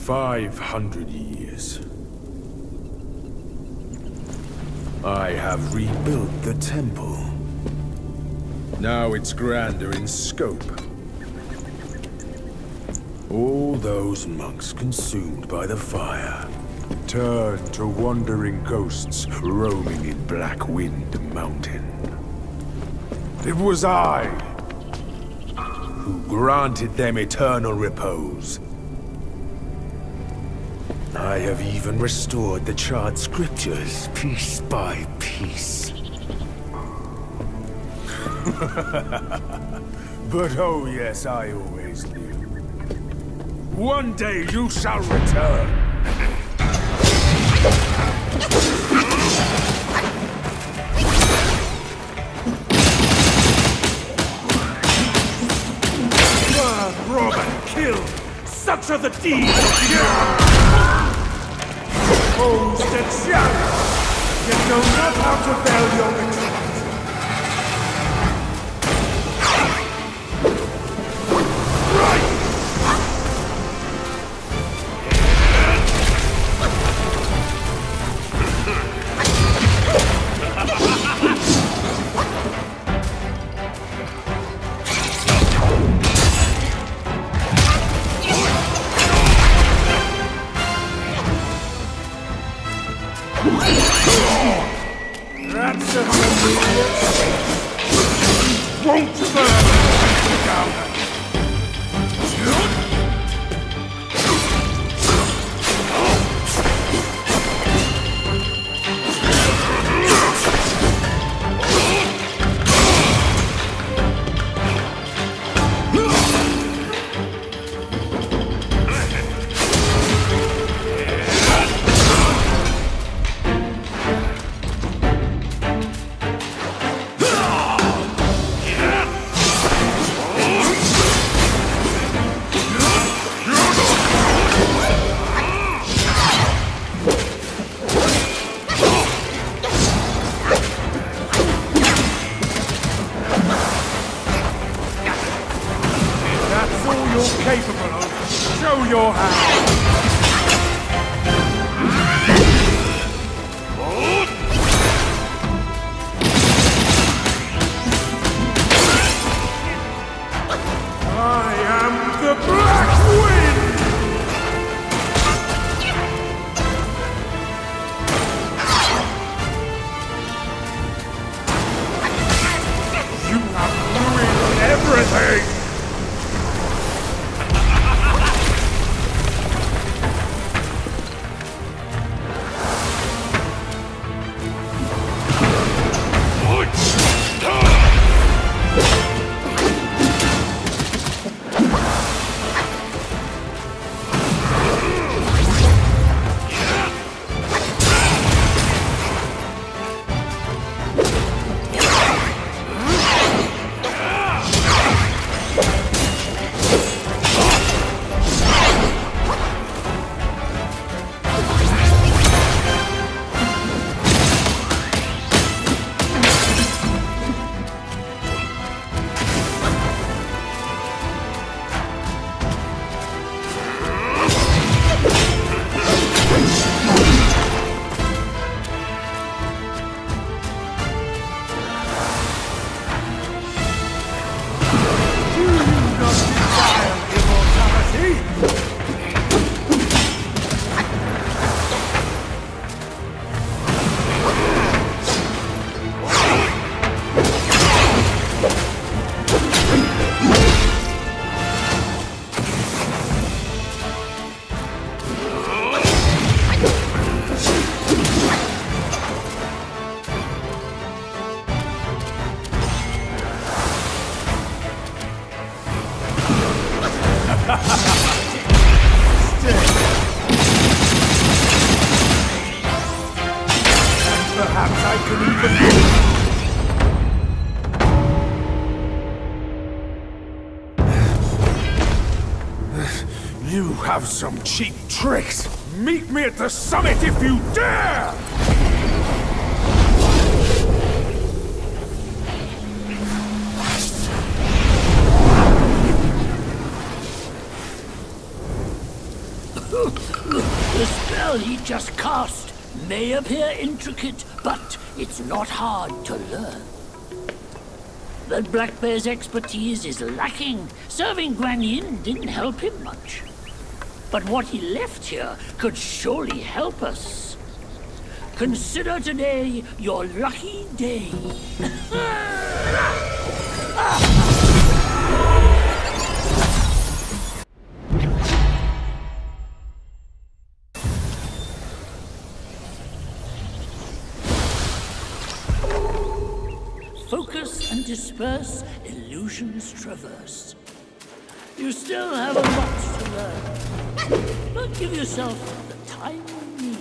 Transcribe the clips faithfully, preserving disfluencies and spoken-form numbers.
Five hundred years. I have rebuilt the temple. Now it's grander in scope. All those monks consumed by the fire turned to wandering ghosts roaming in Blackwind Mountain. It was I who granted them eternal repose. I have even restored the charred scriptures piece by piece. But oh yes, I always knew. One day you shall return. Robin, kill! Such are the deeds of the earth! Oh, Stetsianus! You know not how to veil your retreat! Right! Some cheap tricks! Meet me at the summit if you dare! just cast may appear intricate, but it's not hard to learn. That Black Bear's expertise is lacking. Serving Guan Yin didn't help him much. But what he left here could surely help us. Consider today your lucky day. Focus and disperse, illusions traverse. You still have a lot to learn, but give yourself the time you need.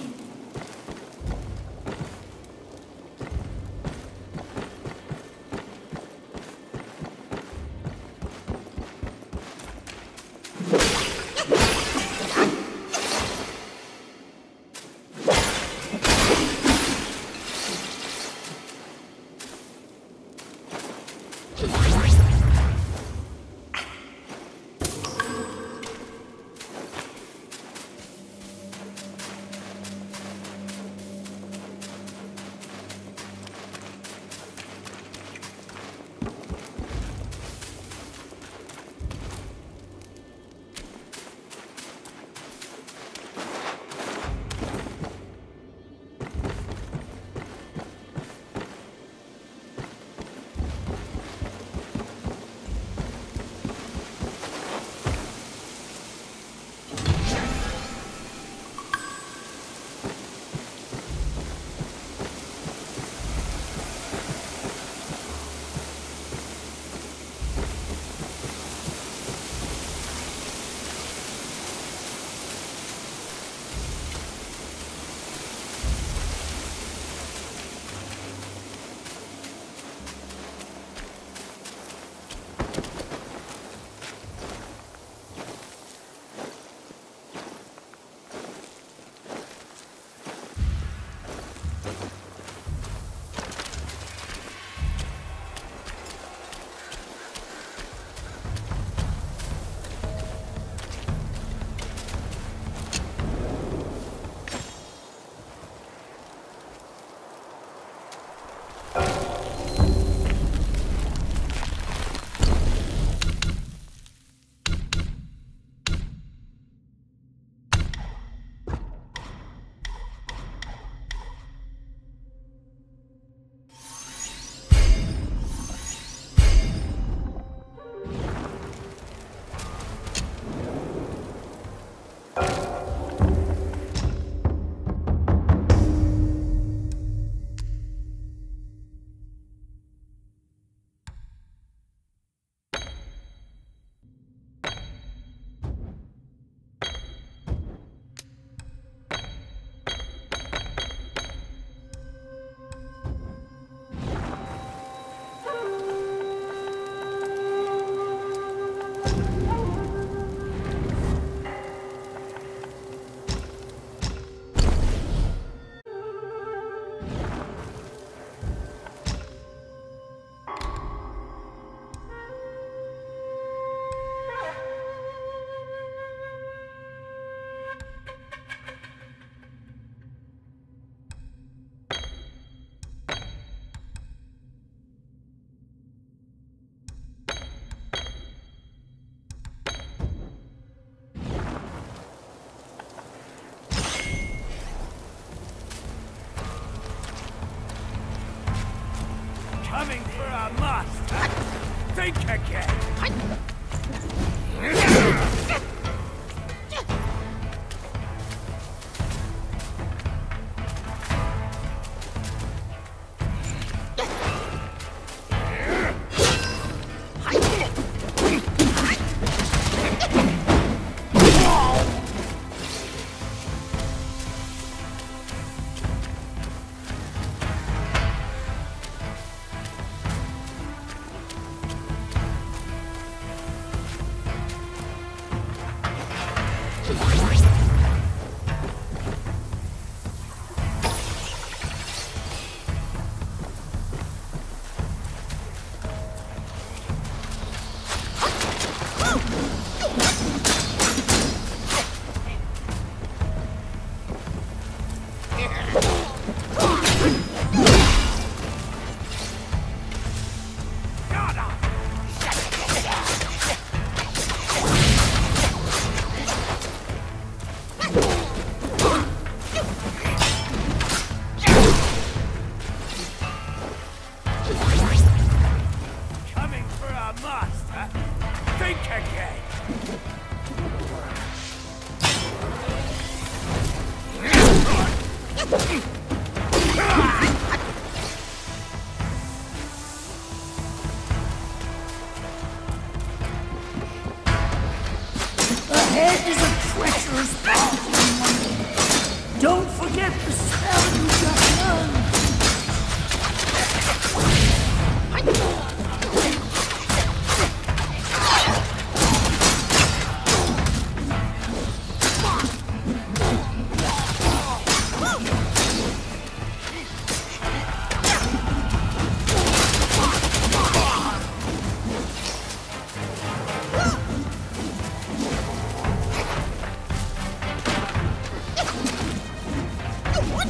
Coming for our master! Think again! master. Think again. Ahead is a treacherous path, one. Don't forget the spell you just learned. What?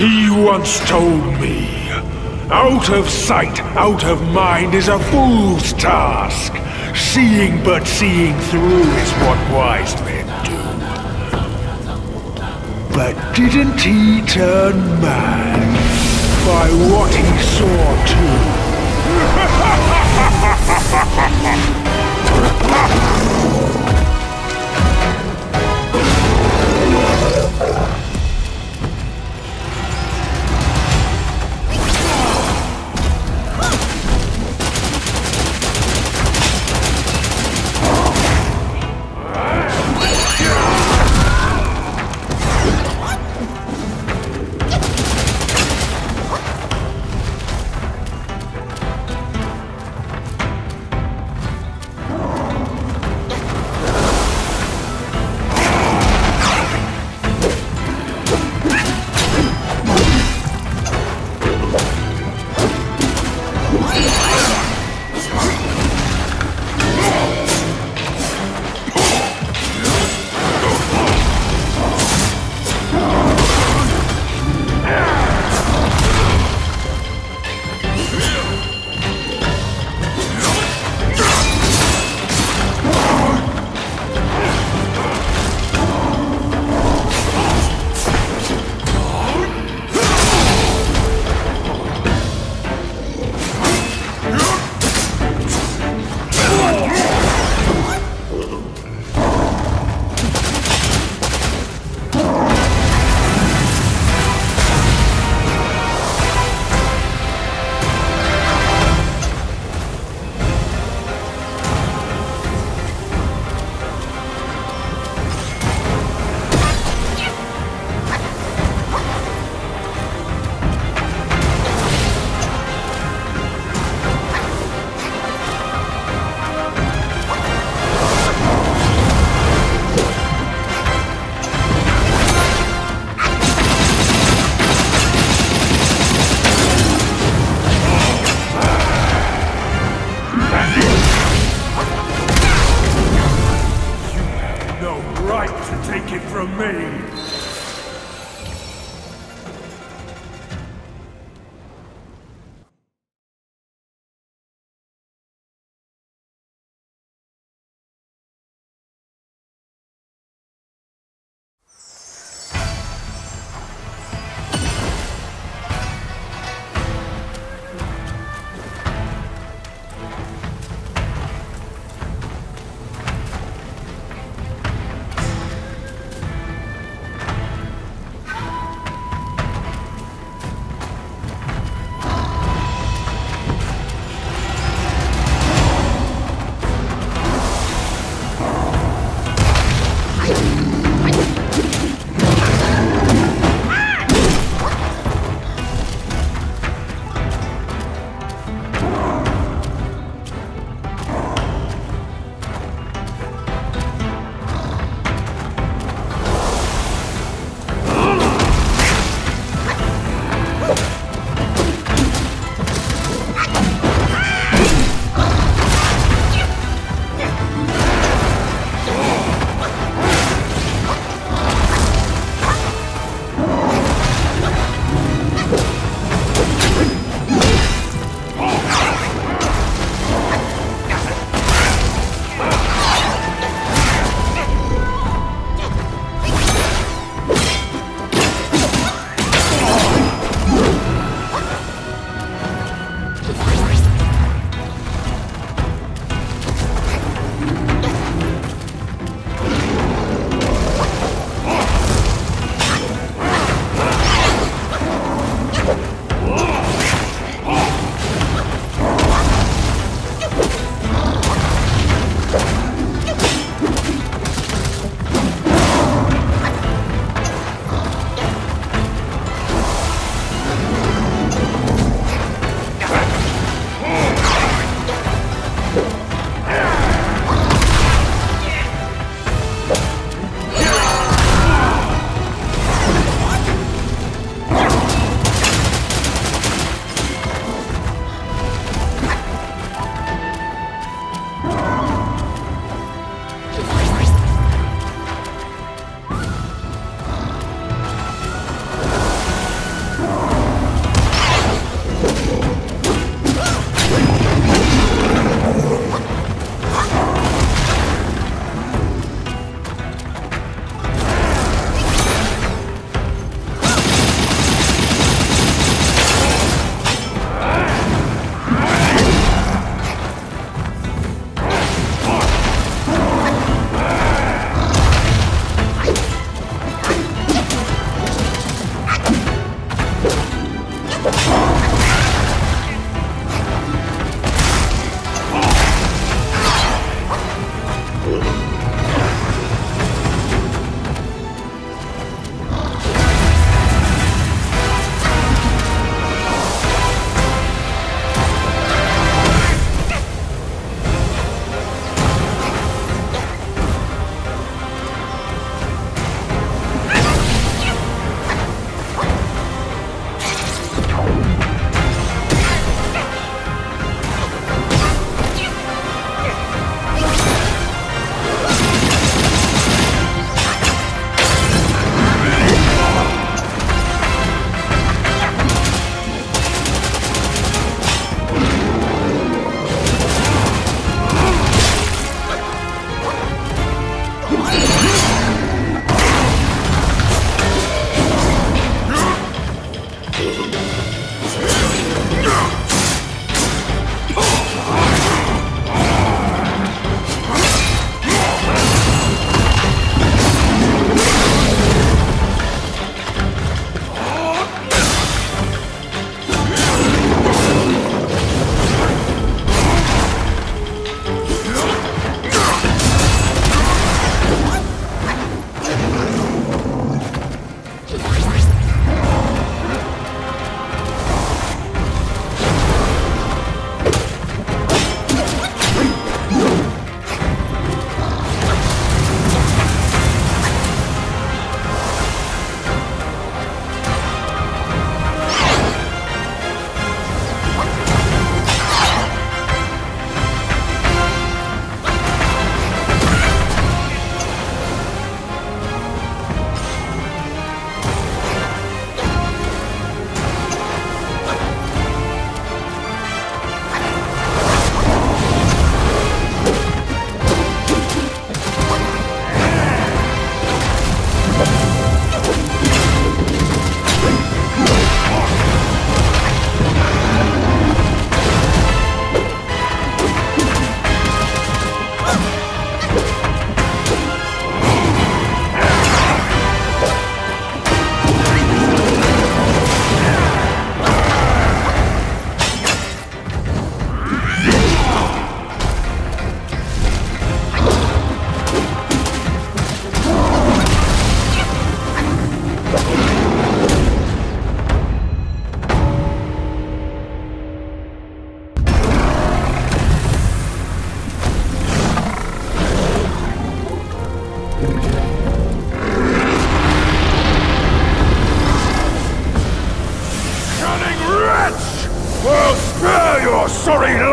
He once told me, out of sight, out of mind is a fool's task. Seeing but seeing through is what wise men do. But didn't he turn mad by what he saw too?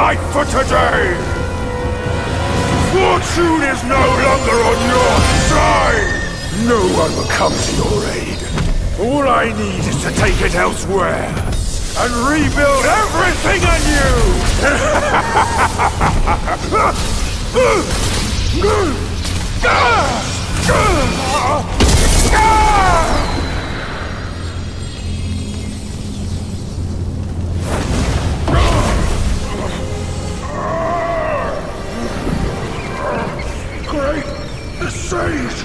night for today! Fortune is no longer on your side! No one will come to your aid. All I need is to take it elsewhere and rebuild everything anew! The Sage!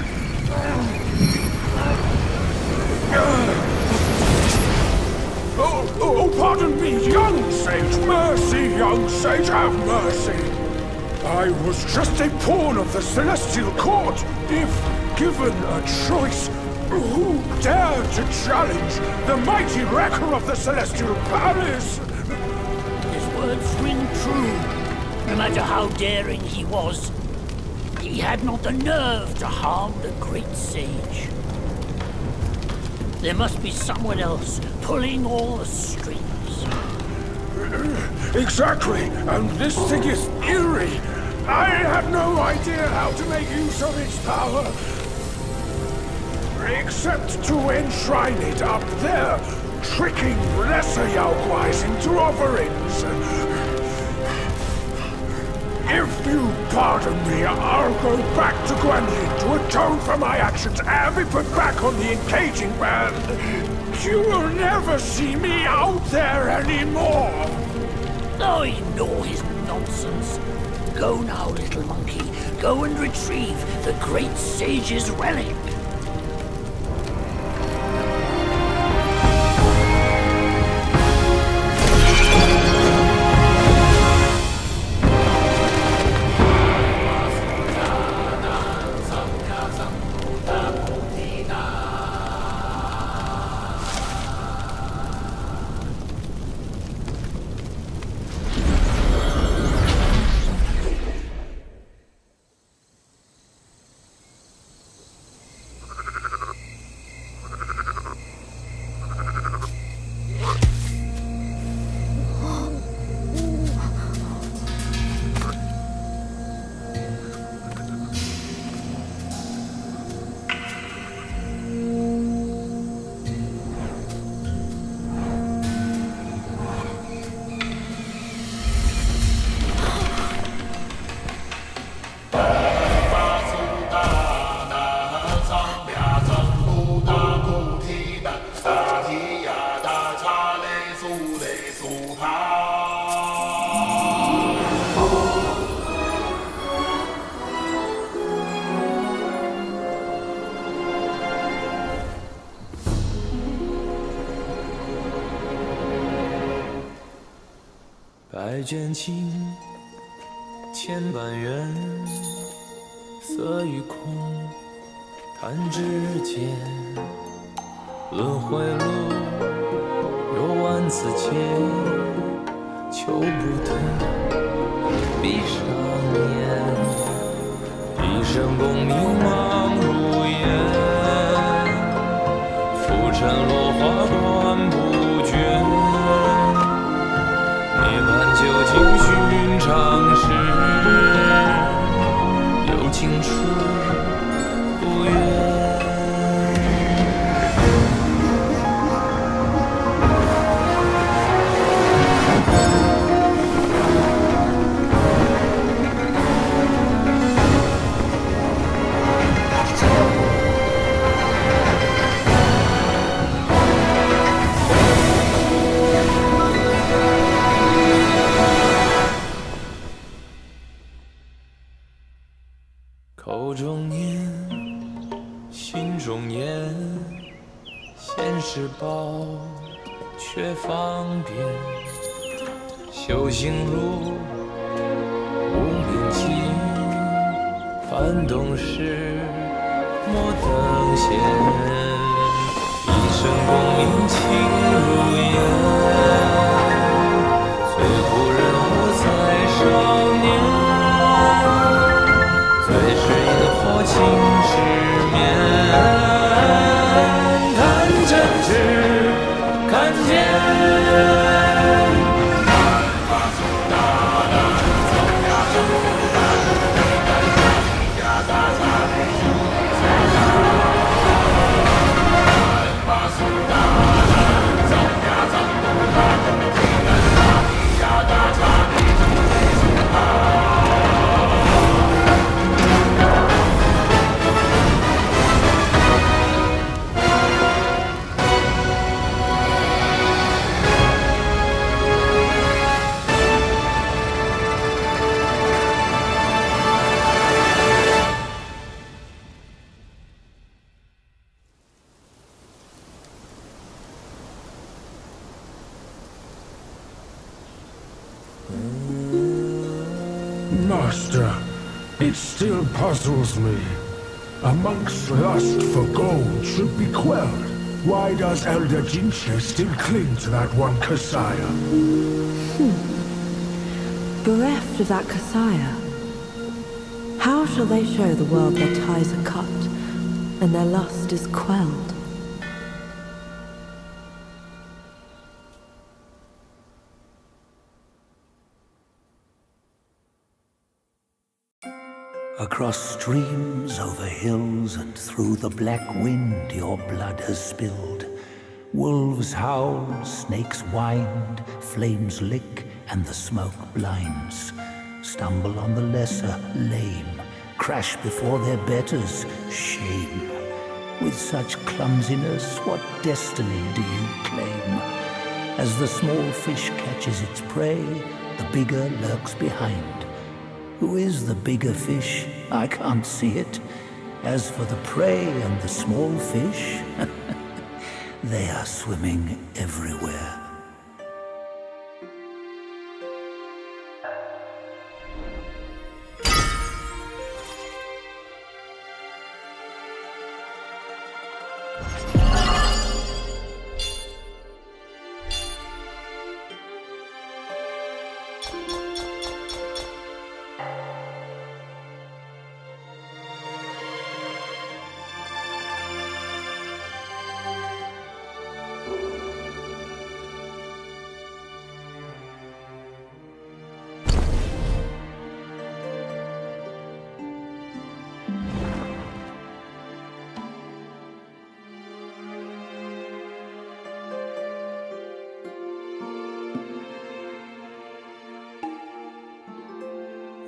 Oh, oh, pardon me, young Sage! Mercy, young Sage, have mercy! I was just a pawn of the Celestial Court. If given a choice, who dared to challenge the mighty wrecker of the Celestial Palace? His words ring true, no matter how daring he was. He had not the nerve to harm the Great Sage. There must be someone else pulling all the strings. Exactly, and this thing is eerie. I have no idea how to make use of its power, except to enshrine it up there, tricking lesser Yaoguais into offerings. If you pardon me, I'll go back to Guan Yin to atone for my actions and be put back on the encaging band. You will never see me out there anymore. I know his nonsense. Go now, little monkey. Go and retrieve the Great Sage's relic.百卷情，千般缘，色与空，弹指间，轮回路，游万次劫，求不得，闭上眼，一生功名忙如烟，浮尘落花断不绝。 究竟寻常事，有情处不怨。 口中念，心中言，现世报，却方便。修行路，无边际，烦动事，莫等闲。一生功名情如烟，最苦人活在少年。 我情失眠，看真知，看见。Master, it still puzzles me. A monk's lust for gold should be quelled. Why does Elder Jinche still cling to that one kasaya? Hmm. Bereft of that kasaya, how shall they show the world their ties are cut and their lust is quelled? Across streams, over hills, and through the black wind your blood has spilled. Wolves howl, snakes wind, flames lick, and the smoke blinds. Stumble on the lesser, lame, crash before their betters, shame. With such clumsiness, what destiny do you claim? As the small fish catches its prey, the bigger lurks behind. Who is the bigger fish? I can't see it. As for the prey and the small fish, they are swimming everywhere.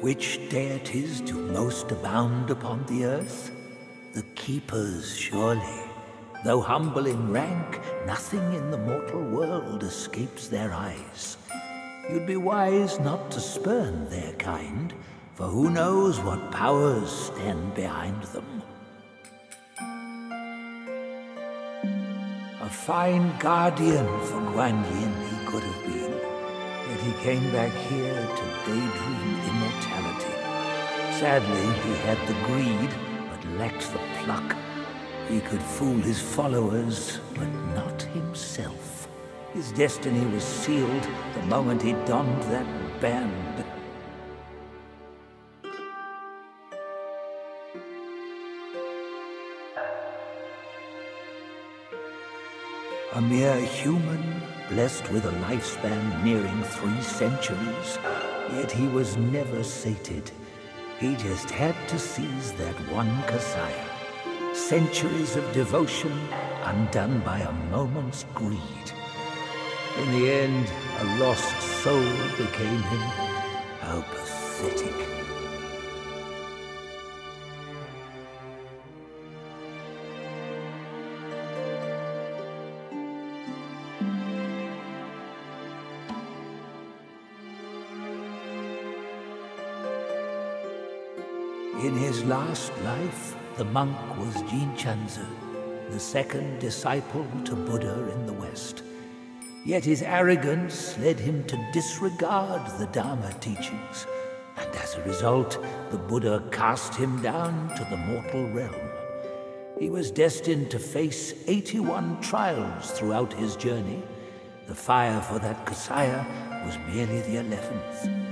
Which deities do most abound upon the earth? The Keepers, surely. Though humble in rank, nothing in the mortal world escapes their eyes. You'd be wise not to spurn their kind, for who knows what powers stand behind them. A fine guardian for Guan Yin he could have been. Yet he came back here to daydream immortality. Sadly, he had the greed, but lacked the pluck. He could fool his followers, but not himself. His destiny was sealed the moment he donned that band. A mere human, blessed with a lifespan nearing three centuries, yet he was never sated. He just had to seize that one kasaya. Centuries of devotion undone by a moment's greed. In the end, a lost soul became him. How pathetic. In his last life, the monk was Jin Chanzo, the second disciple to Buddha in the West. Yet his arrogance led him to disregard the Dharma teachings, and as a result, the Buddha cast him down to the mortal realm. He was destined to face eighty-one trials throughout his journey. The fire for that kasaya was merely the eleventh.